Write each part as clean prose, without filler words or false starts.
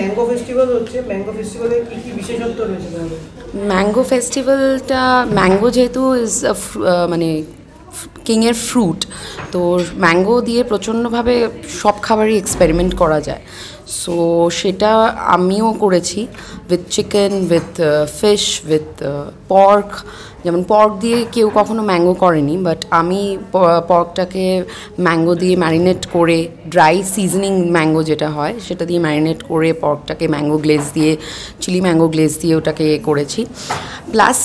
Mango ফেস্টিভ্যালটা mango যেহেতু is মানে কিংয়ের ফ্রুট, তো ম্যাঙ্গো দিয়ে প্রচণ্ডভাবে সব খাবারই এক্সপেরিমেন্ট করা যায়। সো সেটা আমিও করেছি with chicken, with fish, with pork. যেমন পর্ক দিয়ে কেউ কখনো ম্যাঙ্গো করেনি, বাট আমি পর্কটাকে ম্যাঙ্গো দিয়ে ম্যারিনেট করে, ড্রাই সিজনিং ম্যাঙ্গো যেটা হয় সেটা দিয়ে ম্যারিনেট করে পর্কটাকে ম্যাঙ্গো গ্লেজ দিয়ে, চিলি ম্যাঙ্গো গ্লেজ দিয়ে ওটাকে করেছি। প্লাস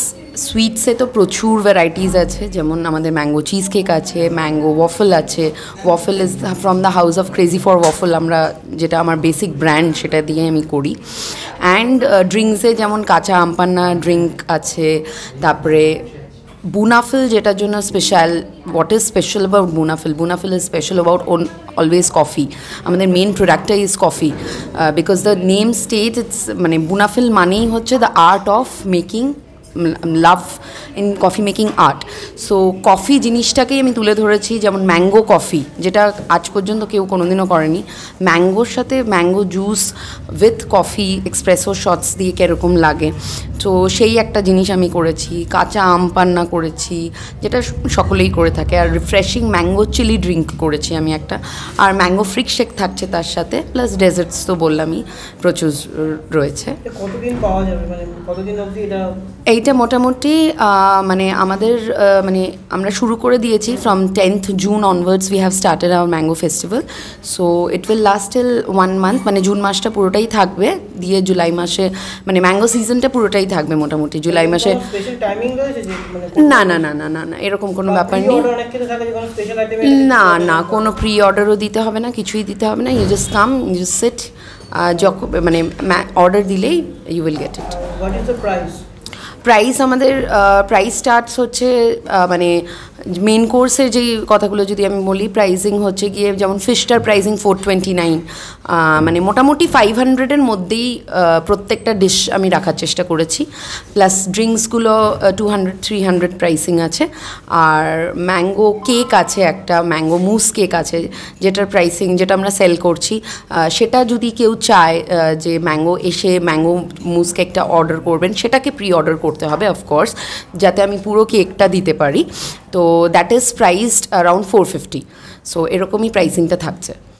সুইটসে তো প্রচুর ভ্যারাইটিস আছে, যেমন আমাদের ম্যাঙ্গো চিজ কেক আছে, ম্যাঙ্গো ওয়াফল আছে। Waffle is from the house of crazy for waffle, আমরা যেটা আমার বেসিক ব্র্যান্ড সেটা দিয়ে আমি করি। অ্যান্ড ড্রিঙ্কসে যেমন কাঁচা আমপান্না ড্রিঙ্ক আছে, তারপরে বুনাফিল, যেটার জন্য special. What is special about বুনাফিল? বুনাফিল is special about always coffee. আমাদের মেন প্রোডাক্টটা is coffee, because the name state it's মানে বুনাফিল মানেই হচ্ছে the art of making, love in coffee making art. So coffee জিনিসটাকেই আমি তুলে ধরেছি, যেমন ম্যাঙ্গো কফি, যেটা আজ পর্যন্ত কেউ কোনোদিনও করেনি। ম্যাঙ্গোর সাথে mango juice with coffee, espresso shots দিয়ে কীরকম লাগে, তো সেই একটা জিনিস আমি করেছি। কাঁচা আম পান্না করেছি, যেটা সকলেই করে থাকে। আর রিফ্রেশিং ম্যাঙ্গো চিলি ড্রিঙ্ক করেছি আমি একটা, আর ম্যাঙ্গো ফ্রিক শেক থাকছে তার সাথে, প্লাস ডেজার্টস তো বললামই প্রচুর রয়েছে। কতদিন পাওয়া যাবে, মানে কতদিন অবধি এটা? এইটা মোটামুটি মানে আমাদের মানে আমরা শুরু করে দিয়েছি from 10th June onwards we have started our mango festival. So it will last till 1 month, মানে জুন মাসটা পুরোটাই থাকবে, দিয়ে জুলাই মাসে মানে ম্যাঙ্গো সিজনটা পুরোটাই থাকবে মোটামুটি জুলাই মাসে। না না না না না এরকম কোনো ব্যাপার নেই, না না কোনো প্রি অর্ডারও দিতে হবে না, কিছুই দিতে হবে না। You just come, you just sit, যখন মানে অর্ডার দিলেই you will get it. What is the price? Price আমাদের প্রাইস স্টার্টস হচ্ছে মানে মেন কোর্সের যেই কথাগুলো যদি আমি বলি, প্রাইসিং হচ্ছে গিয়ে যেমন ফিশটার প্রাইসিং 429, মানে মোটামুটি 500-এর মধ্যেই প্রত্যেকটা ডিশ আমি রাখার চেষ্টা করেছি। প্লাস ড্রিঙ্কসগুলো 200-300 প্রাইসিং আছে। আর ম্যাঙ্গো কেক আছে একটা, ম্যাঙ্গো মুস কেক আছে, যেটার প্রাইসিং, যেটা আমরা সেল করছি, সেটা যদি কেউ চায় যে ম্যাঙ্গো এসে ম্যাঙ্গো মুস কেকটা অর্ডার করবেন, সেটাকে প্রি অর্ডার করতে হবে অফকোর্স, যাতে আমি পুরো কেকটা দিতে পারি। তো that is priced around 450। So এরকমই প্রাইসিংটা থাকছে।